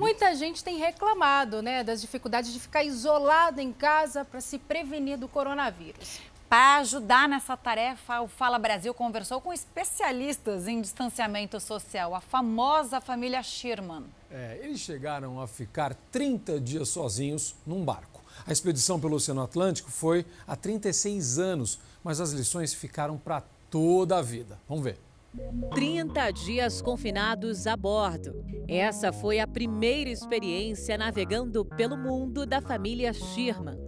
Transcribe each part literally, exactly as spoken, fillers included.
Muita gente tem reclamado, né, das dificuldades de ficar isolado em casa para se prevenir do coronavírus. Para ajudar nessa tarefa, o Fala Brasil conversou com especialistas em distanciamento social, a famosa família Schurmann. É, eles chegaram a ficar trinta dias sozinhos num barco. A expedição pelo Oceano Atlântico foi há trinta e seis anos, mas as lições ficaram para toda a vida. Vamos ver. trinta dias confinados a bordo. Essa foi a primeira experiência navegando pelo mundo da família Schurmann,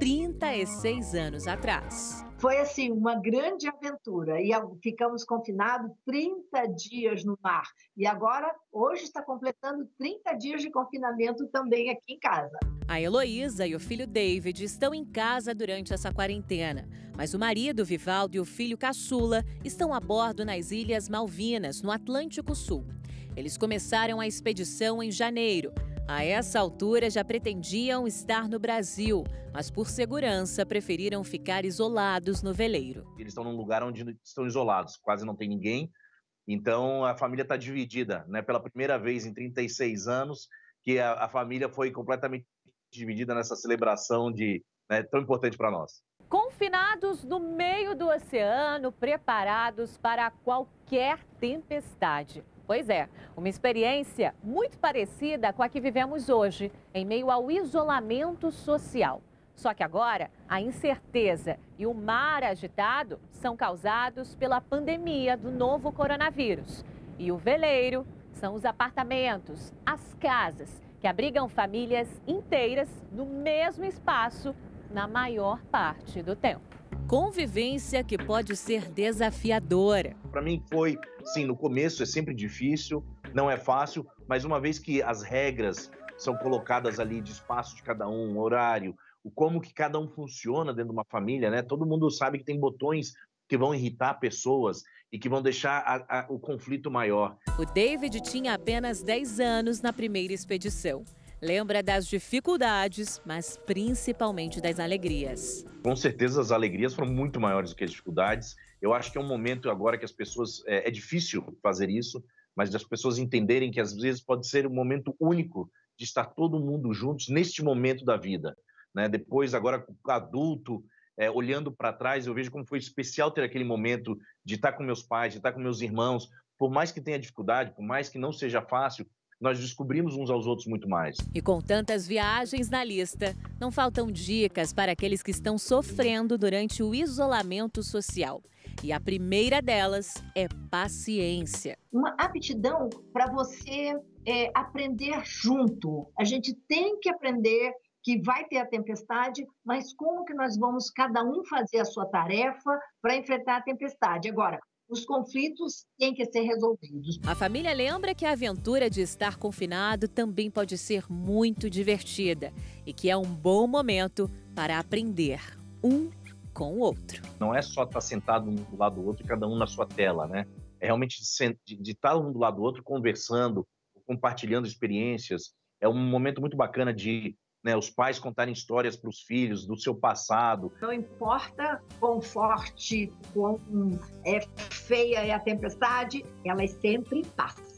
trinta e seis anos atrás. Foi assim, uma grande aventura e ficamos confinados trinta dias no mar. E agora, hoje está completando trinta dias de confinamento também aqui em casa. A Heloísa e o filho David estão em casa durante essa quarentena, mas o marido Vivaldo e o filho caçula estão a bordo nas Ilhas Malvinas, no Atlântico Sul. Eles começaram a expedição em janeiro. A essa altura já pretendiam estar no Brasil, mas por segurança preferiram ficar isolados no veleiro. Eles estão num lugar onde estão isolados, quase não tem ninguém, então a família está dividida, né? Pela primeira vez em trinta e seis anos que a, a família foi completamente dividida nessa celebração de, né, tão importante para nós. Confinados no meio do oceano, preparados para qualquer tempestade. Pois é, uma experiência muito parecida com a que vivemos hoje, em meio ao isolamento social. Só que agora, a incerteza e o mar agitado são causados pela pandemia do novo coronavírus. E o veleiro são os apartamentos, as casas, que abrigam famílias inteiras no mesmo espaço na maior parte do tempo. Convivência que pode ser desafiadora. Para mim foi, sim, no começo é sempre difícil, não é fácil, mas uma vez que as regras são colocadas ali de espaço de cada um, horário, o como que cada um funciona dentro de uma família, né? Todo mundo sabe que tem botões que vão irritar pessoas e que vão deixar a, a, o conflito maior. O David tinha apenas dez anos na primeira expedição. Lembra das dificuldades, mas principalmente das alegrias. Com certeza as alegrias foram muito maiores do que as dificuldades. Eu acho que é um momento agora que as pessoas... É, é difícil fazer isso, mas as pessoas entenderem que às vezes pode ser um momento único de estar todo mundo juntos neste momento da vida, né? Depois, agora, adulto, é, olhando para trás, eu vejo como foi especial ter aquele momento de estar com meus pais, de estar com meus irmãos. Por mais que tenha dificuldade, por mais que não seja fácil... Nós descobrimos uns aos outros muito mais. E com tantas viagens na lista, não faltam dicas para aqueles que estão sofrendo durante o isolamento social. E a primeira delas é paciência. Uma aptidão para você é, aprender junto. A gente tem que aprender que vai ter a tempestade, mas como que nós vamos cada um fazer a sua tarefa para enfrentar a tempestade? Agora... Os conflitos têm que ser resolvidos. A família lembra que a aventura de estar confinado também pode ser muito divertida e que é um bom momento para aprender um com o outro. Não é só estar sentado um do lado do outro, cada um na sua tela, né? É realmente de estar um do lado do outro, conversando, compartilhando experiências. É um momento muito bacana de... Né, os pais contarem histórias para os filhos do seu passado. Não importa quão forte, quão é, feia é a tempestade, ela sempre passa.